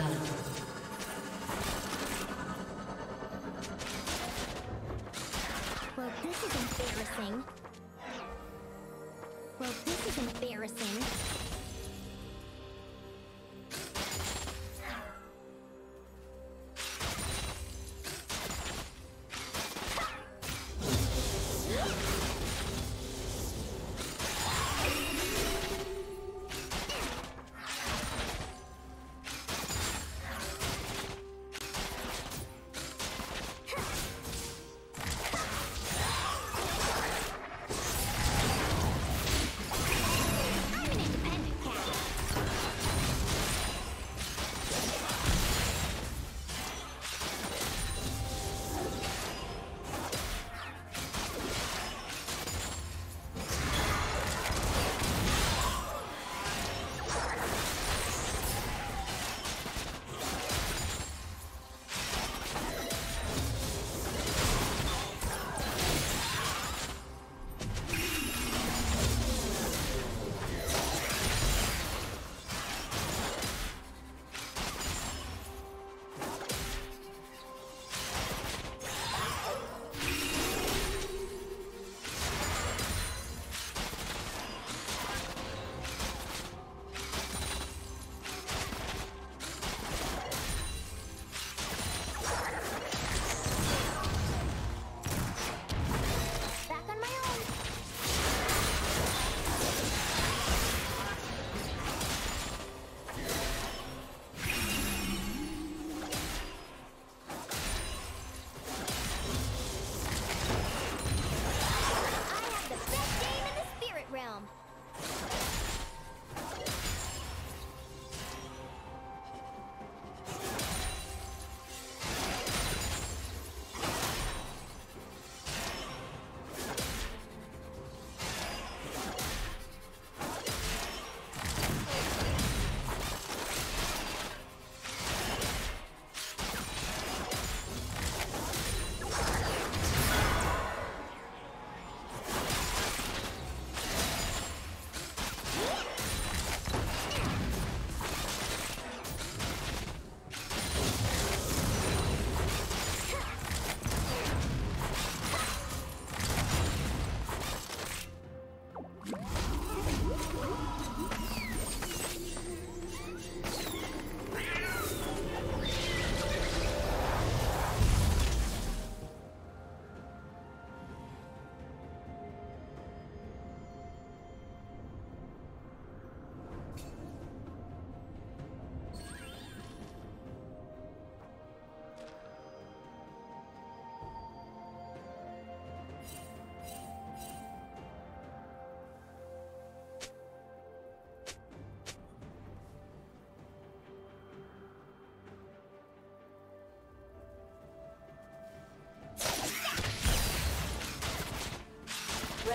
blood. The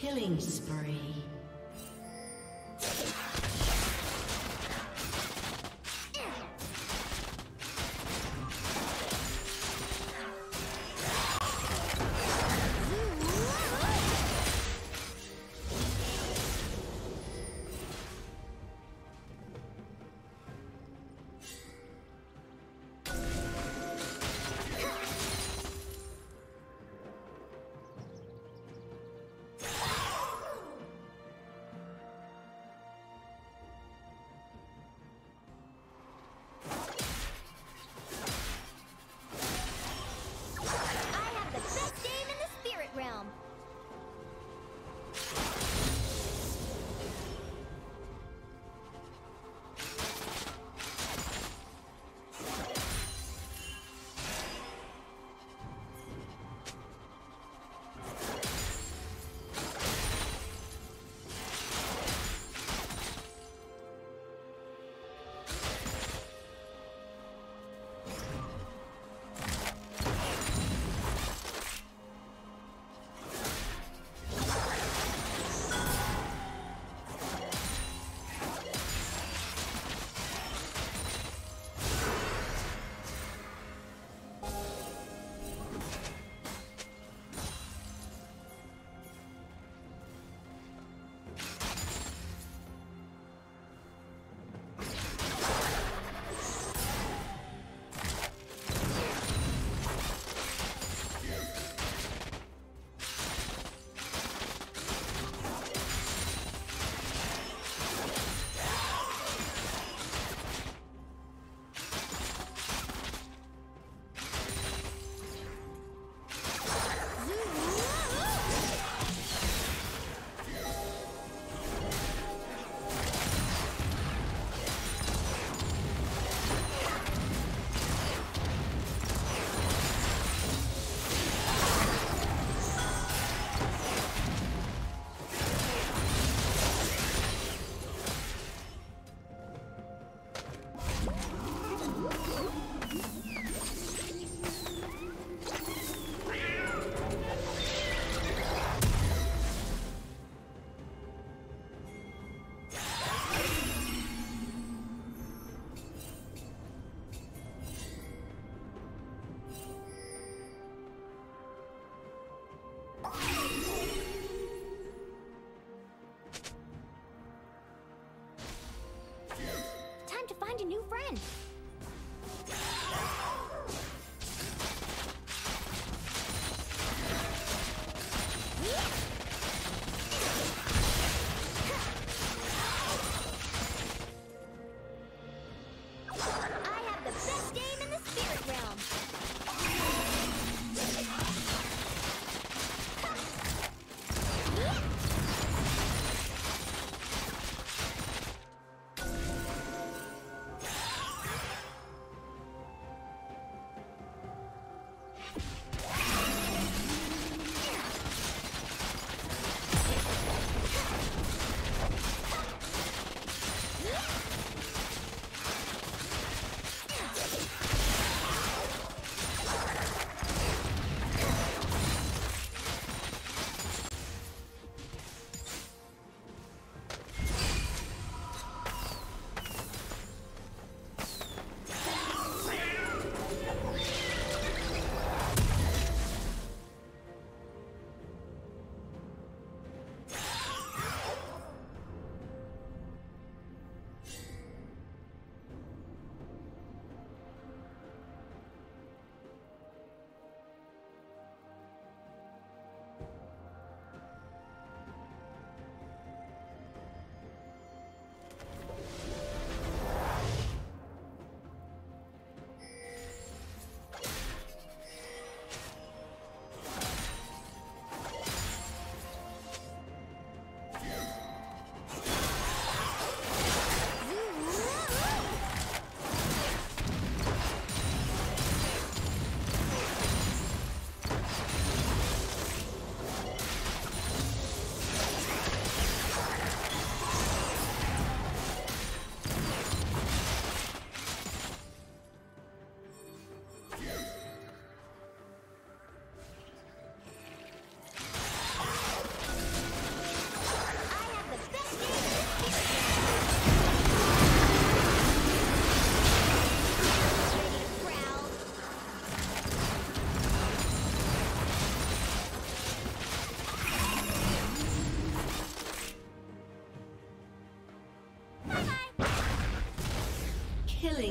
Killing spree.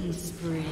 Killing spree.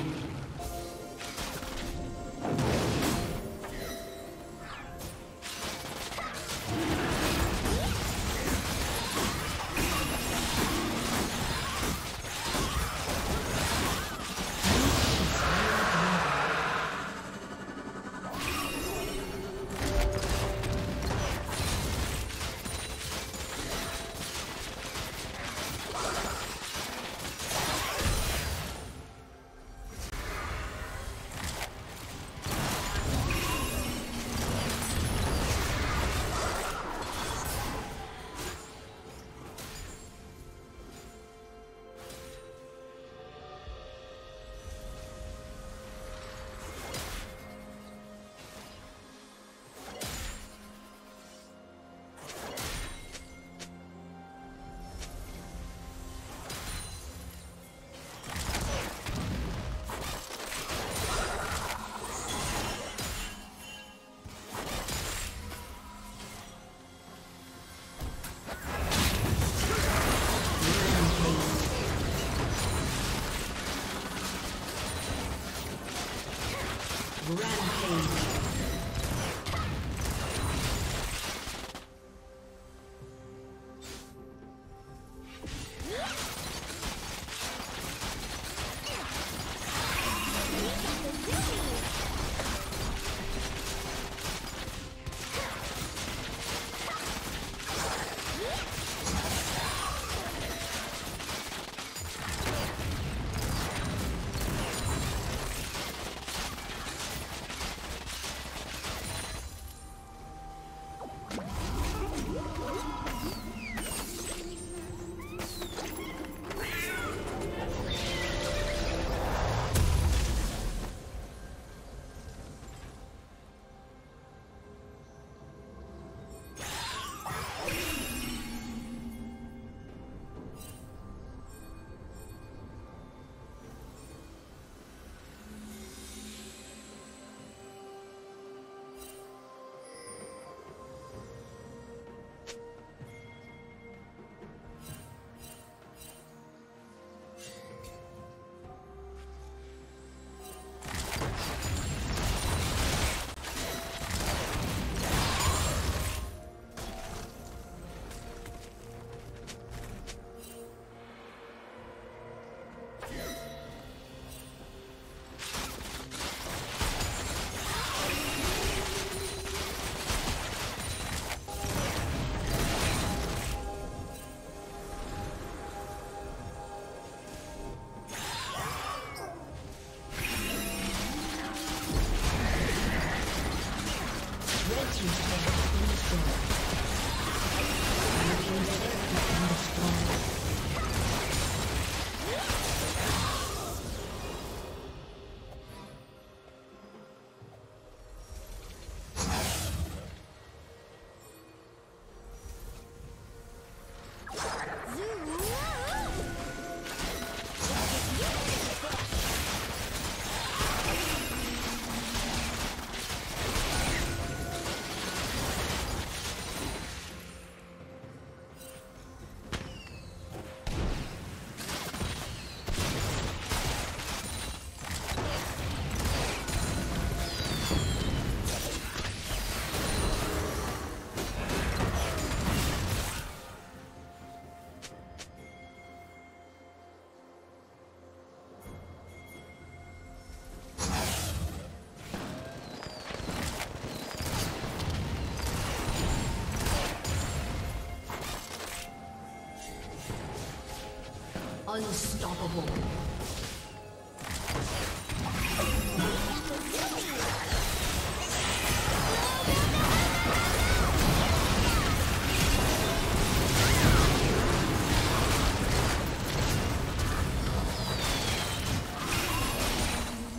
Unstoppable.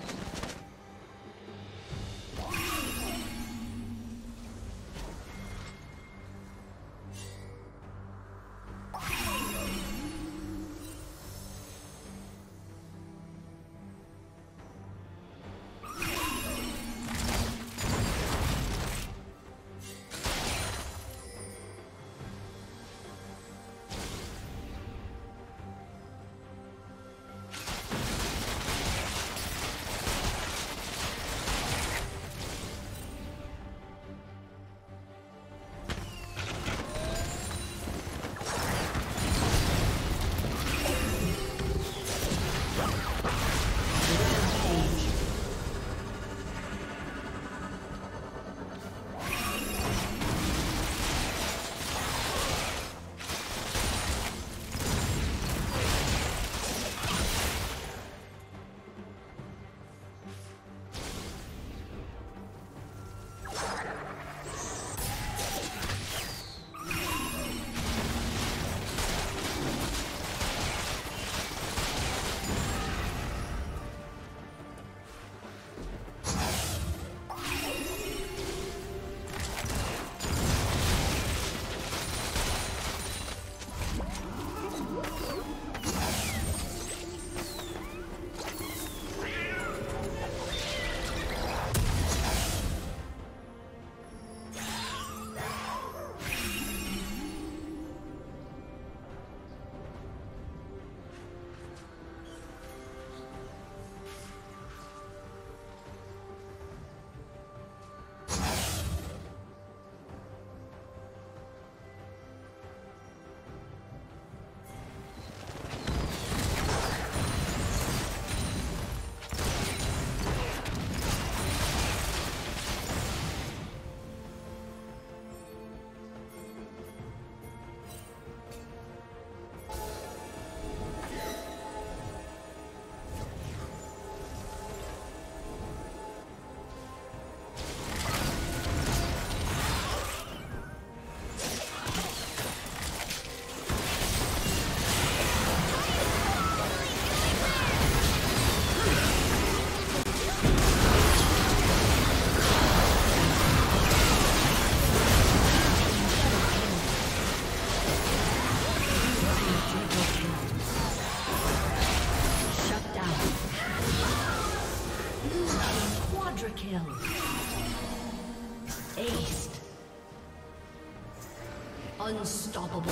Unstoppable.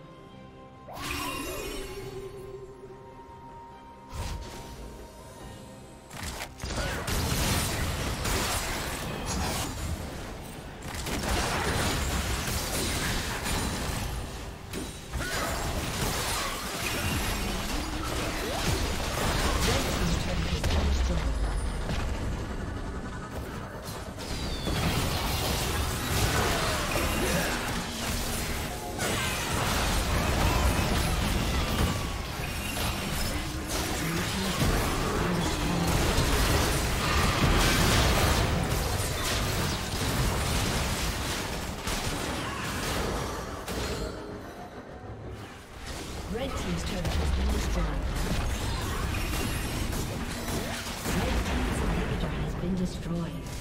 Destroyed.